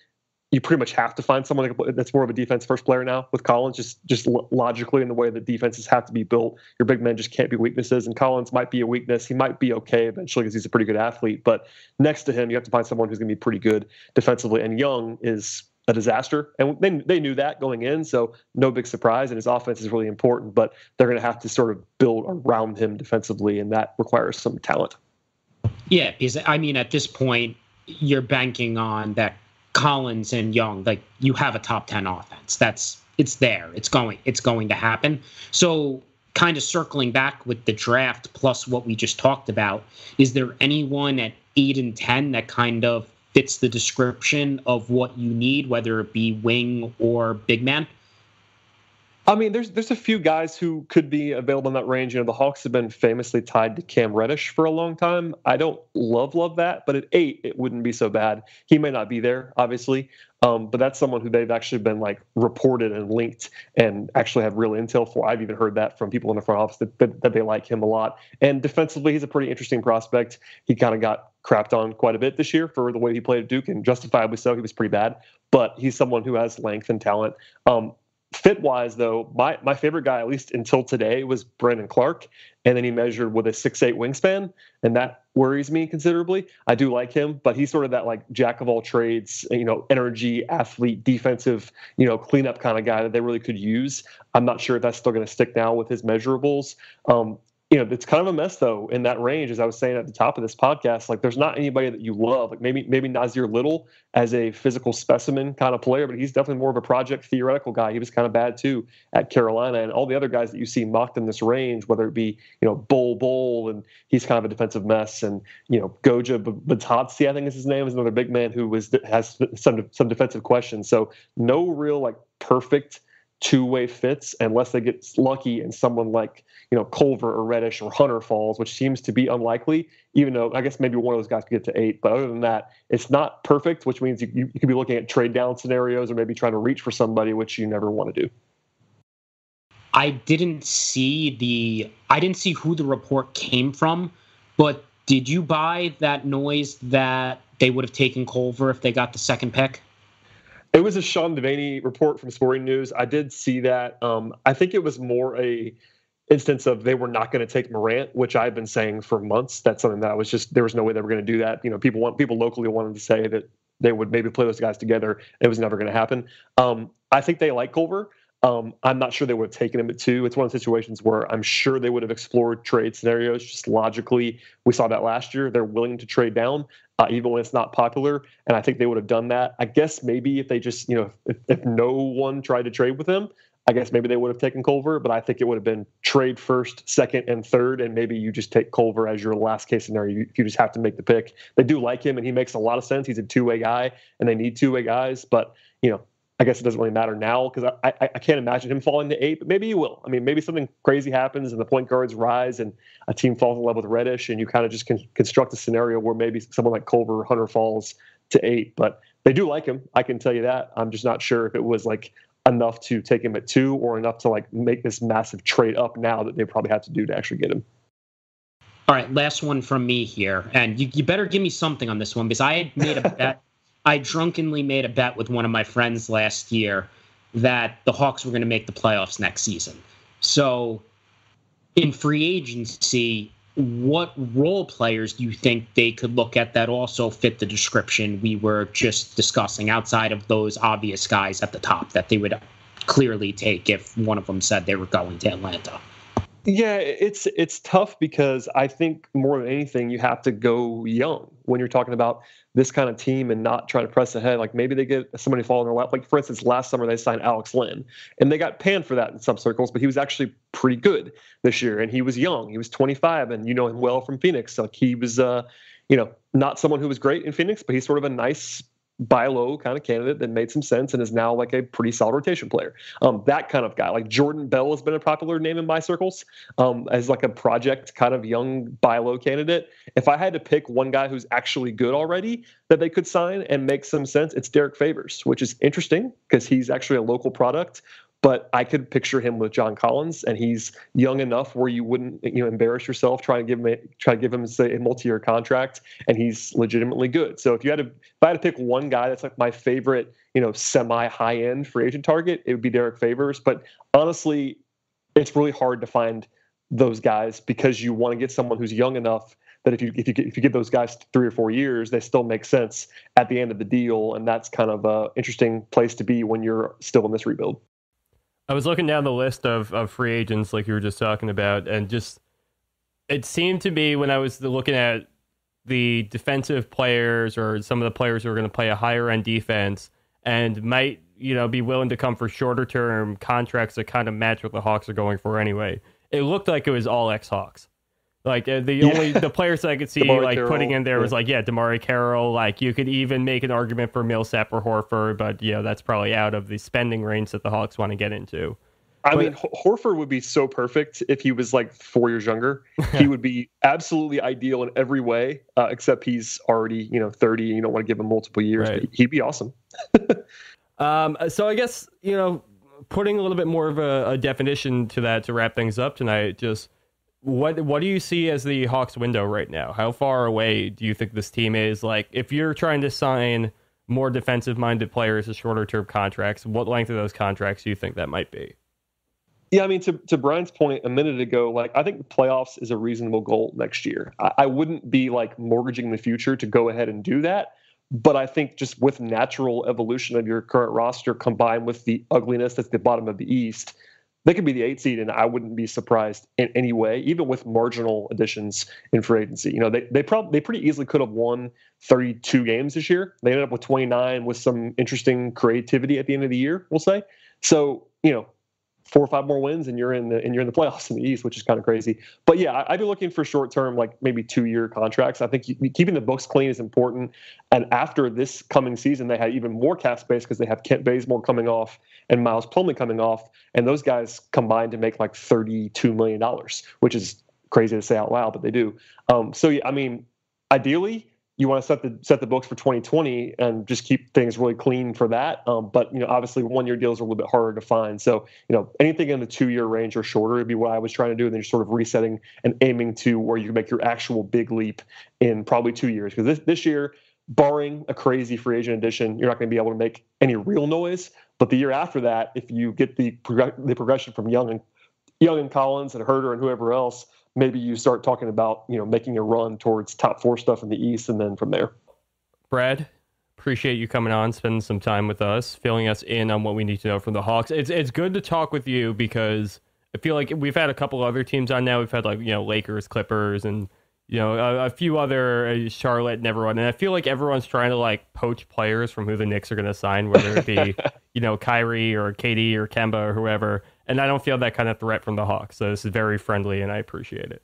You pretty much have to find someone that's more of a defense-first player now with Collins, just logically in the way that defenses have to be built. Your big men just can't be weaknesses, and Collins might be a weakness. He might be okay eventually because he's a pretty good athlete, but next to him, you have to find someone who's going to be pretty good defensively, and Young is a disaster, and they knew that going in, so no big surprise, and his offense is really important, but they're going to have to sort of build around him defensively, and that requires some talent. Yeah, because, I mean, at this point, you're banking on that Collins and Young, like, you have a top 10 offense. It's there. It's going to happen. So kind of circling back with the draft plus what we just talked about, is there anyone at 8 and 10 that kind of fits the description of what you need, whether it be wing or big man? I mean, there's a few guys who could be available in that range. You know, the Hawks have been famously tied to Cam Reddish for a long time. I don't love that, but at 8, it wouldn't be so bad. He may not be there, obviously, but that's someone who they've actually been like reported and linked and actually have real intel for. I've even heard that from people in the front office that they like him a lot. And defensively, he's a pretty interesting prospect. He kind of got crapped on quite a bit this year for the way he played at Duke, and justifiably so. He was pretty bad, but he's someone who has length and talent. Fit-wise, though, my favorite guy, at least until today, was Brandon Clarke, and then he measured with a 6'8" wingspan, and that worries me considerably. I do like him, but he's sort of that like jack-of-all-trades, you know, energy, athlete, defensive, you know, cleanup kind of guy that they really could use. I'm not sure if that's still going to stick now with his measurables. You know, it's kind of a mess, though, in that range, as I was saying at the top of this podcast. Like, there's not anybody that you love. Like, maybe Nasir Little as a physical specimen kind of player, but he's definitely more of a project theoretical guy. He was kind of bad, too, at Carolina. And all the other guys that you see mocked in this range, whether it be, you know, Ball, and he's kind of a defensive mess. And, you know, Goja Batadze, I think is his name, is another big man who has some defensive questions. So no real, like, perfect two-way fits unless they get lucky and someone like, you know, Culver or Reddish or Hunter falls, which seems to be unlikely, even though I guess maybe one of those guys could get to 8. But other than that, it's not perfect, which means you could be looking at trade down scenarios or maybe trying to reach for somebody, which you never want to do. I didn't see who the report came from, but did you buy that noise that they would have taken Culver if they got the second pick? It was a Sean Devaney report from Sporting News. I did see that. I think it was more a instance of they were not going to take Morant, which I've been saying for months. That's something that was just, there was no way they were going to do that. You know, people locally wanted to say that they would maybe play those guys together. It was never going to happen. I think they like Culver. I'm not sure they would have taken him at 2. It's one of the situations where I'm sure they would have explored trade scenarios. Just logically, we saw that last year. They're willing to trade down, even when it's not popular. And I think they would have done that. I guess maybe if they just, you know, if no one tried to trade with him, I guess maybe they would have taken Culver, but I think it would have been trade first, second, and third, and maybe you just take Culver as your last case scenario. You just have to make the pick. They do like him, and he makes a lot of sense. He's a two-way guy, and they need two-way guys, but, you know, I guess it doesn't really matter now because I can't imagine him falling to 8, but maybe he will. I mean, maybe something crazy happens and the point guards rise and a team falls in love with Reddish, and you kind of just can construct a scenario where maybe someone like Culver or Hunter falls to 8. But they do like him, I can tell you that. I'm just not sure if it was like enough to take him at 2 or enough to like make this massive trade up now that they probably have to do to actually get him. All right, last one from me here. And you better give me something on this one because I had made a bet. I drunkenly made a bet with one of my friends last year that the Hawks were going to make the playoffs next season. So in free agency, what role players do you think they could look at that also fit the description we were just discussing outside of those obvious guys at the top that they would clearly take if one of them said they were going to Atlanta? Yeah, it's tough because I think more than anything, you have to go young when you're talking about this kind of team and not try to press ahead. Like maybe they get somebody fall in their lap. Like for instance, last summer they signed Alex Lynn and they got panned for that in some circles, but he was actually pretty good this year and he was young. He was 25 and you know him well from Phoenix. Like he was, you know, not someone who was great in Phoenix, but he's sort of a nice buy low kind of candidate that made some sense and is now like a pretty solid rotation player. That kind of guy, like Jordan Bell has been a popular name in my circles as like a project kind of young buy low candidate. If I had to pick one guy who's actually good already that they could sign and make some sense, it's Derek Favors, which is interesting because he's actually a local product, but I could picture him with John Collins, and he's young enough where you wouldn't, you know, embarrass yourself trying to give him say, a multi-year contract, and he's legitimately good. So if I had to pick one guy that's like my favorite, you know, semi-high-end free agent target, it would be Derek Favors. But honestly, it's really hard to find those guys because you want to get someone who's young enough that if you give those guys 3 or 4 years, they still make sense at the end of the deal, and that's kind of an interesting place to be when you're still in this rebuild. I was looking down the list of free agents like you were just talking about, and just it seemed to me when I was looking at the defensive players or some of the players who are going to play a higher end defense and might, you know, be willing to come for shorter term contracts that kind of match what the Hawks are going for anyway. It looked like it was all ex-Hawks. Like the players I could see like Carroll, putting in there was like, yeah, Damari Carroll. Like you could even make an argument for Millsap or Horford, but you know that's probably out of the spending range that the Hawks want to get into. I mean, Horford would be so perfect if he was like 4 years younger. He would be absolutely ideal in every way, except he's already, 30. You don't want to give him multiple years. Right. But he'd be awesome. So I guess, putting a little bit more of a definition to that to wrap things up tonight, just what do you see as the Hawks window right now? How far away do you think this team is? Like, if you're trying to sign more defensive-minded players to shorter-term contracts, what length of those contracts do you think that might be? Yeah, I mean, to Brian's point a minute ago, like, I think the playoffs is a reasonable goal next year. I wouldn't be like mortgaging the future to go ahead and do that. But I think just with natural evolution of your current roster combined with the ugliness that's the bottom of the East, they could be the 8th seed, and I wouldn't be surprised in any way, even with marginal additions in free agency. They pretty easily could have won 32 games this year. They ended up with 29 with some interesting creativity at the end of the year, we'll say. So, 4 or 5 more wins and you're in the playoffs in the East, which is kind of crazy. But yeah, I'd be looking for short-term, like maybe 2-year contracts. I think keeping the books clean is important. And after this coming season, they have even more cap space because they have Kent Bazemore coming off and Miles Plumlee coming off. And those guys combined to make like $32 million, which is crazy to say out loud, but they do. So yeah, I mean, ideally, you want to set the books for 2020 and just keep things really clean for that. But obviously 1-year deals are a little bit harder to find. So, anything in the 2-year range or shorter would be what I was trying to do. And then you're sort of resetting and aiming to where you can make your actual big leap in probably 2 years. Because this year, barring a crazy free agent addition, you're not going to be able to make any real noise. But the year after that, if you get the progression from Young and Collins and Herter and whoever else, maybe you start talking about, making a run towards top 4 stuff in the East and then from there. Brad, appreciate you coming on, spending some time with us, filling us in on what we need to know from the Hawks. It's good to talk with you because I feel like we've had a couple other teams on now. We've had like, Lakers, Clippers, and, a few other, Charlotte and everyone. And I feel like everyone's trying to like poach players from who the Knicks are going to sign, whether it be, Kyrie or KD or Kemba or whoever. And I don't feel that kind of threat from the Hawks. So this is very friendly, and I appreciate it.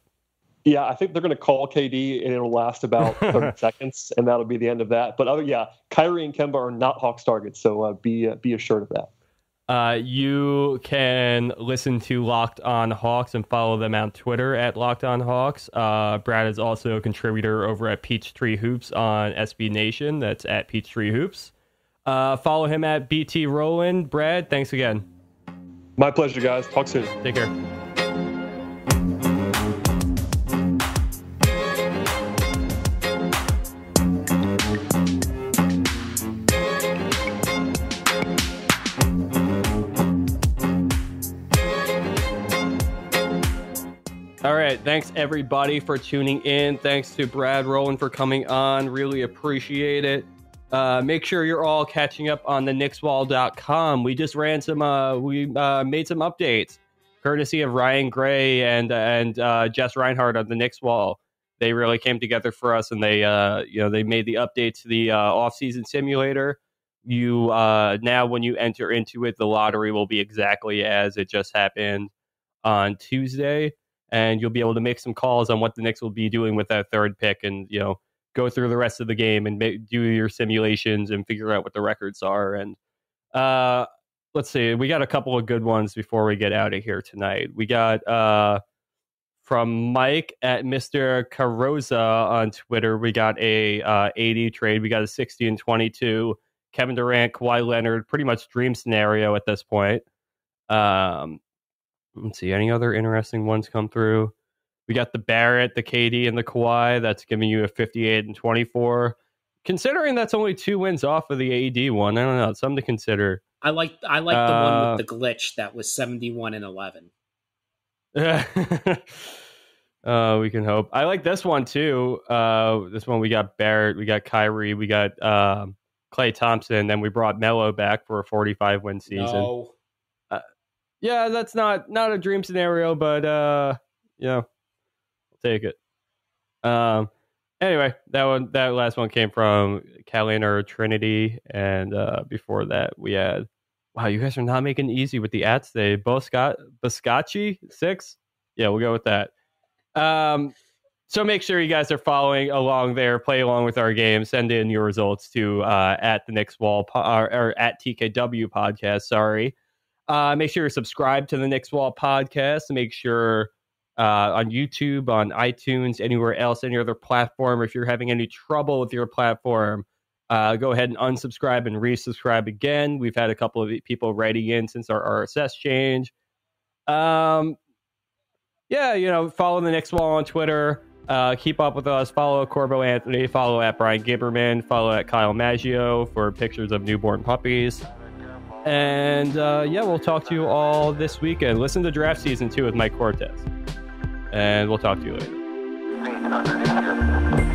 Yeah, I think they're going to call KD, and it'll last about 30 seconds, and that'll be the end of that. But yeah, Kyrie and Kemba are not Hawks targets, so be assured of that. You can listen to Locked On Hawks and follow them on Twitter at Locked On Hawks. Brad is also a contributor over at Peachtree Hoops on SB Nation. That's at Peachtree Hoops. Follow him at BT Rowland. Brad, thanks again. My pleasure, guys. Talk soon. Take care. All right. Thanks, everybody, for tuning in. Thanks to Brad Rowland for coming on. Really appreciate it. Make sure you're all catching up on the KnicksWall.com. We just ran some, we made some updates courtesy of Ryan Gray and Jess Reinhardt on the Knicks Wall. They really came together for us, and they made the updates to the off-season simulator. You now, when you enter into it, the lottery will be exactly as it just happened on Tuesday, and you'll be able to make some calls on what the Knicks will be doing with that third pick, and go through the rest of the game and do your simulations and figure out what the records are. And let's see, we got a couple of good ones before we get out of here tonight. We got from Mike at Mr. Carosa on Twitter. We got a 80 trade. We got a 60 and 22. Kevin Durant, Kawhi Leonard, pretty much dream scenario at this point. Let's see, any other interesting ones come through? We got the Barrett, the KD, and the Kawhi. That's giving you a 58 and 24. Considering that's only 2 wins off of the AD one, I don't know. It's something to consider. I like the one with the glitch that was 71 and 11. We can hope. I like this one, too. This one, we got Barrett. We got Kyrie. We got Klay Thompson. Then we brought Melo back for a 45-win season. No. Yeah, that's not a dream scenario, but, take it. Anyway, that last one came from Caliner Trinity, and before that we had, wow, you guys are not making it easy with the ads today. Boscacci 6. Yeah, we'll go with that. So make sure you guys are following along there, play along with our game, send in your results to at the Knicks Wall or at TKW podcast. Sorry. Make sure you're subscribed to the Knicks Wall podcast. Make sure on YouTube, on iTunes, anywhere else, any other platform. Or if you're having any trouble with your platform, go ahead and unsubscribe and resubscribe again. We've had a couple of people writing in since our RSS change. Yeah, you know, follow the Knicks Wall on Twitter. Keep up with us. Follow Corbo Anthony. Follow at Brian Gibberman. Follow at Kyle Maggio for pictures of newborn puppies. And yeah, we'll talk to you all this weekend. Listen to Draft Season 2 with Mike Cortez. And we'll talk to you later.